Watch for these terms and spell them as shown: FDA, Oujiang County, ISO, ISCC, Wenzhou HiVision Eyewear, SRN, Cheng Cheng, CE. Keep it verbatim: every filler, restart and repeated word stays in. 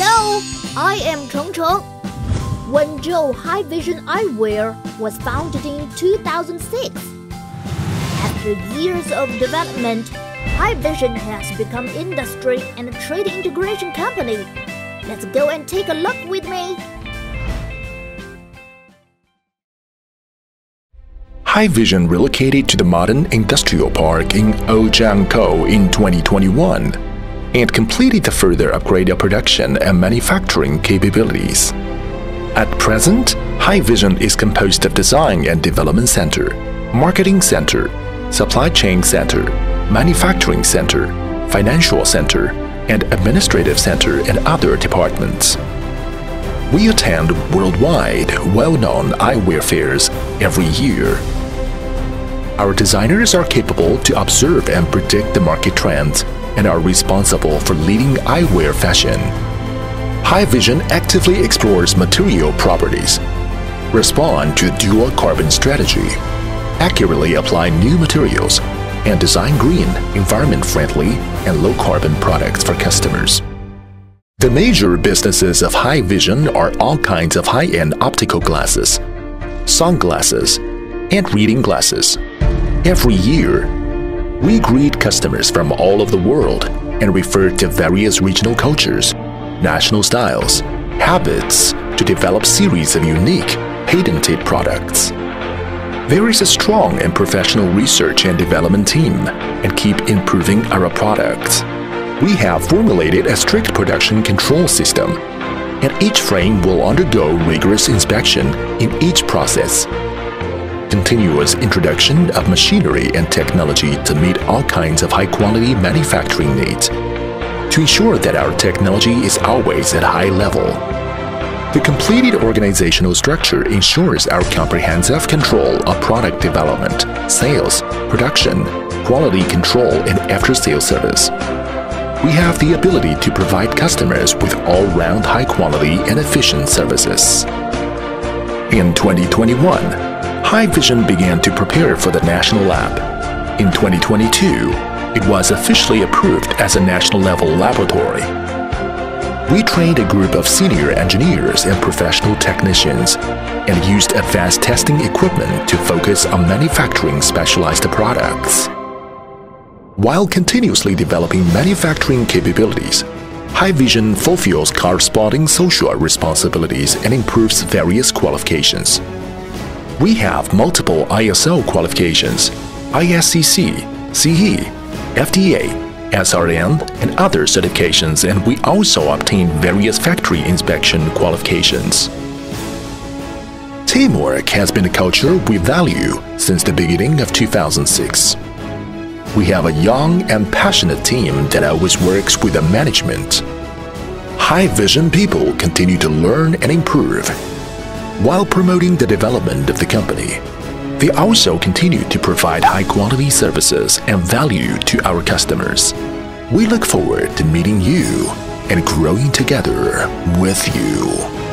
Hello, I am Cheng Cheng. Wenzhou HiVision Eyewear was founded in two thousand six. After years of development, HiVision has become industry and trade integration company. Let's go and take a look with me. HiVision relocated to the modern industrial park in Oujiang County in twenty twenty-one and completed the further upgrade of production and manufacturing capabilities. At present, HiVision is composed of Design and Development Center, Marketing Center, Supply Chain Center, Manufacturing Center, Financial Center, and Administrative Center and other departments. We attend worldwide well-known eyewear fairs every year. Our designers are capable to observe and predict the market trends and are responsible for leading eyewear fashion. HiVision actively explores material properties, respond to dual carbon strategy, accurately apply new materials, and design green, environment-friendly, and low-carbon products for customers. The major businesses of HiVision are all kinds of high-end optical glasses, sunglasses, and reading glasses. Every year, we greet customers from all over the world and refer to various regional cultures, national styles, habits to develop series of unique, patented products. There is a strong and professional research and development team and keep improving our products. We have formulated a strict production control system, and each frame will undergo rigorous inspection in each process. Continuous introduction of machinery and technology to meet all kinds of high-quality manufacturing needs, to ensure that our technology is always at high level. The completed organizational structure ensures our comprehensive control of product development, sales, production, quality control, and after-sales service. We have the ability to provide customers with all-round high-quality and efficient services. In twenty twenty-one, HiVision began to prepare for the National Lab. In twenty twenty-two, it was officially approved as a national-level laboratory. We trained a group of senior engineers and professional technicians and used advanced testing equipment to focus on manufacturing specialized products. While continuously developing manufacturing capabilities, HiVision fulfills corresponding social responsibilities and improves various qualifications. We have multiple I S O qualifications, I S C C, C E, F D A, S R N, and other certifications, and we also obtain various factory inspection qualifications. Teamwork has been a culture we value since the beginning of two thousand six. We have a young and passionate team that always works with the management. HiVision people continue to learn and improve. While promoting the development of the company, they also continue to provide high-quality services and value to our customers. We look forward to meeting you and growing together with you.